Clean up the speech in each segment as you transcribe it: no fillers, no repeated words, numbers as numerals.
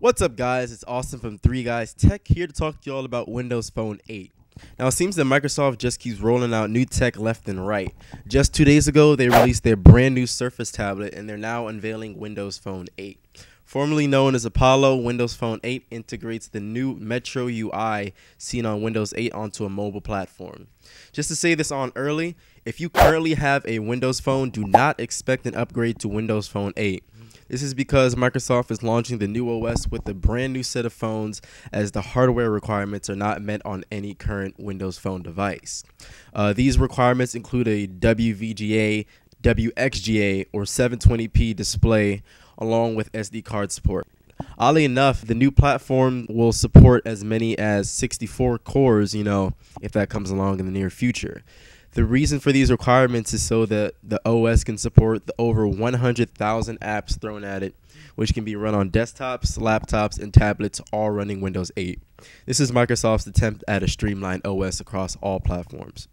What's up, guys? It's Austin from 3GuysTech here to talk to you all about Windows Phone 8. Now, it seems that Microsoft just keeps rolling out new tech left and right. Just 2 days ago, they released their brand new Surface Tablet, and they're now unveiling Windows Phone 8. Formerly known as Apollo, Windows Phone 8 integrates the new Metro UI seen on Windows 8 onto a mobile platform. Just to say this on early, if you currently have a Windows Phone, do not expect an upgrade to Windows Phone 8. This is because Microsoft is launching the new OS with a brand new set of phones, as the hardware requirements are not met on any current Windows Phone device. These requirements include a WVGA, WXGA, or 720p display, along with SD card support. Oddly enough, the new platform will support as many as 64 cores, if that comes along in the near future. The reason for these requirements is so that the OS can support the over 100,000 apps thrown at it, which can be run on desktops, laptops, and tablets, all running Windows 8. This is Microsoft's attempt at a streamlined OS across all platforms.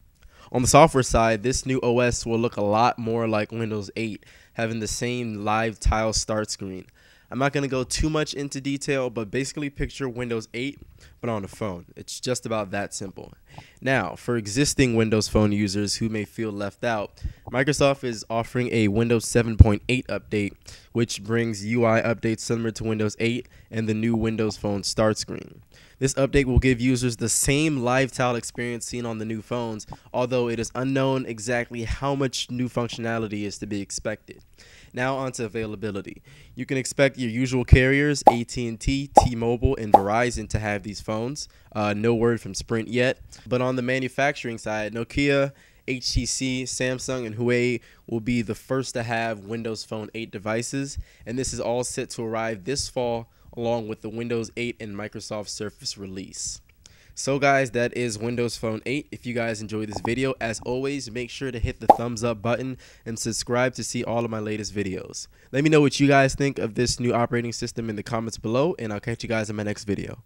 On the software side, this new OS will look a lot more like Windows 8, having the same Live Tiles start screen. I'm not going to go too much into detail, but basically picture Windows 8, but on a phone. It's just about that simple. Now, for existing Windows Phone users who may feel left out, Microsoft is offering a Windows 7.8 update, which brings UI updates similar to Windows 8 and the new Windows Phone start screen. This update will give users the same Live Tile experience seen on the new phones, although it is unknown exactly how much new functionality is to be expected. Now onto availability. You can expect your usual carriers, AT&T, T-Mobile, and Verizon to have these phones. No word from Sprint yet. But on the manufacturing side, Nokia, HTC, Samsung, and Huawei will be the first to have Windows Phone 8 devices. And this is all set to arrive this fall, along with the Windows 8 and Microsoft Surface release. So guys, that is Windows Phone 8. If you guys enjoyed this video, as always, make sure to hit the thumbs up button and subscribe to see all of my latest videos. Let me know what you guys think of this new operating system in the comments below, and I'll catch you guys in my next video.